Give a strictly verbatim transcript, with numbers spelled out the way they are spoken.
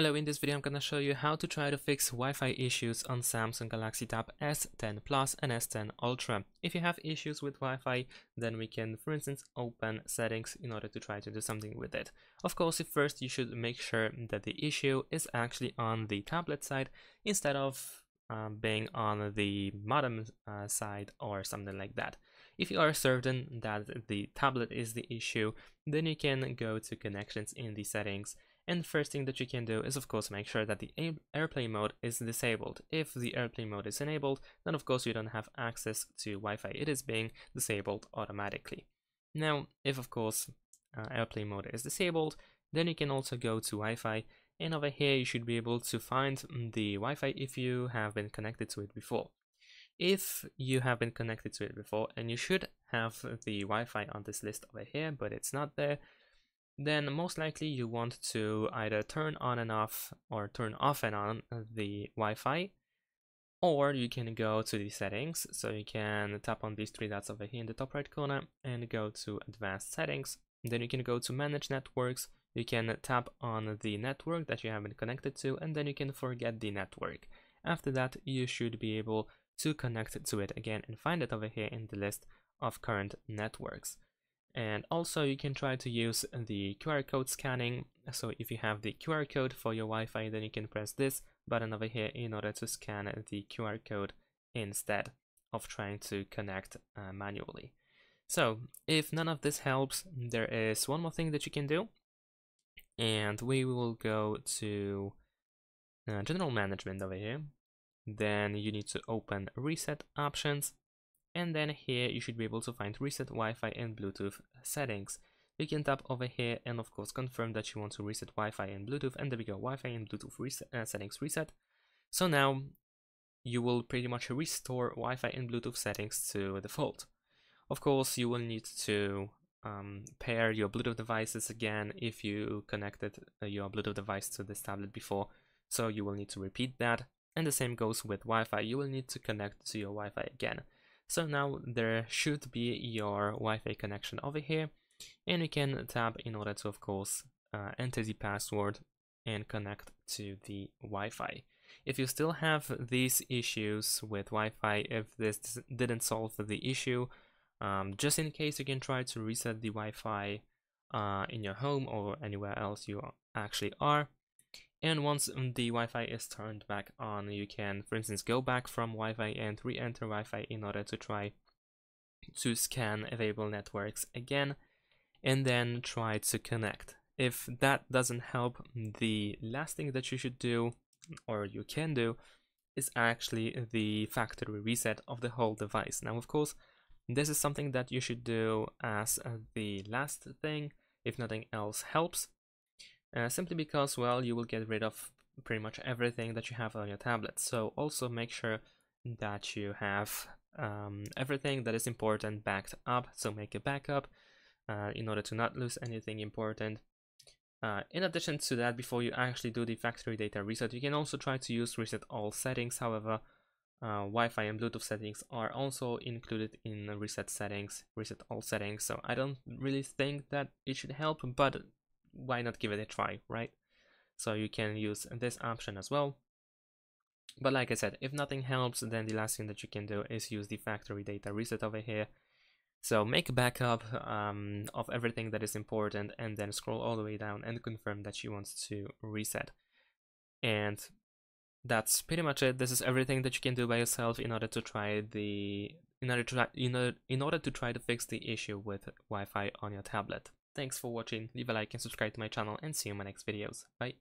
Hello, in this video I'm gonna show you how to try to fix Wi-Fi issues on Samsung Galaxy Tab S ten Plus and S ten Ultra. If you have issues with Wi-Fi, then we can, for instance, open settings in order to try to do something with it. Of course, first you should make sure that the issue is actually on the tablet side instead of um, being on the modem uh, side or something like that. If you are certain that the tablet is the issue, then you can go to connections in the settings. And first thing that you can do is, of course, make sure that the AirPlay mode is disabled. If the AirPlay mode is enabled, then of course you don't have access to Wi-Fi. It is being disabled automatically. Now, if of course uh, AirPlay mode is disabled, then you can also go to Wi-Fi, and over here you should be able to find the Wi-Fi if you have been connected to it before. If you have been connected to it before, and you should have the Wi-Fi on this list over here, but it's not there, then most likely you want to either turn on and off or turn off and on the Wi-Fi, or you can go to the settings. So you can tap on these three dots over here in the top right corner and go to advanced settings. Then you can go to manage networks. You can tap on the network that you have been connected to, and then you can forget the network. After that, you should be able to connect to it again and find it over here in the list of current networks. And also you can try to use the Q R code scanning. So if you have the Q R code for your Wi-Fi, then you can press this button over here in order to scan the Q R code instead of trying to connect uh, manually. So if none of this helps, there is one more thing that you can do, and we will go to uh, general management over here. Then you need to open reset options. And then here you should be able to find reset Wi-Fi and Bluetooth settings. You can tap over here and of course confirm that you want to reset Wi-Fi and Bluetooth, and there we go, Wi-Fi and Bluetooth reset, uh, settings reset. So now you will pretty much restore Wi-Fi and Bluetooth settings to default. Of course you will need to um, pair your Bluetooth devices again if you connected your Bluetooth device to this tablet before, so you will need to repeat that. And the same goes with Wi-Fi, you will need to connect to your Wi-Fi again. So now there should be your Wi-Fi connection over here, and you can tap in order to, of course, uh, enter the password and connect to the Wi-Fi. If you still have these issues with Wi-Fi, if this didn't solve the issue, um, just in case you can try to reset the Wi-Fi uh, in your home or anywhere else you actually are. And once the Wi-Fi is turned back on, you can, for instance, go back from Wi-Fi and re-enter Wi-Fi in order to try to scan available networks again, and then try to connect. If that doesn't help, the last thing that you should do, or you can do, is actually the factory reset of the whole device. Now, of course, this is something that you should do as the last thing, if nothing else helps. Uh, simply because, well, you will get rid of pretty much everything that you have on your tablet. So also make sure that you have um, everything that is important backed up. So make a backup uh, in order to not lose anything important. Uh, in addition to that, before you actually do the factory data reset, you can also try to use reset all settings. However, uh, Wi-Fi and Bluetooth settings are also included in reset settings, reset all settings. So I don't really think that it should help, but why not give it a try, right? So you can use this option as well. But like I said, if nothing helps, then the last thing that you can do is use the factory data reset over here. So make a backup um, of everything that is important, and then scroll all the way down and confirm that you want to reset. And that's pretty much it. This is everything that you can do by yourself in order to try the in order to in order, in order to try to fix the issue with Wi-Fi on your tablet. Thanks for watching, leave a like and subscribe to my channel, and see you in my next videos. Bye!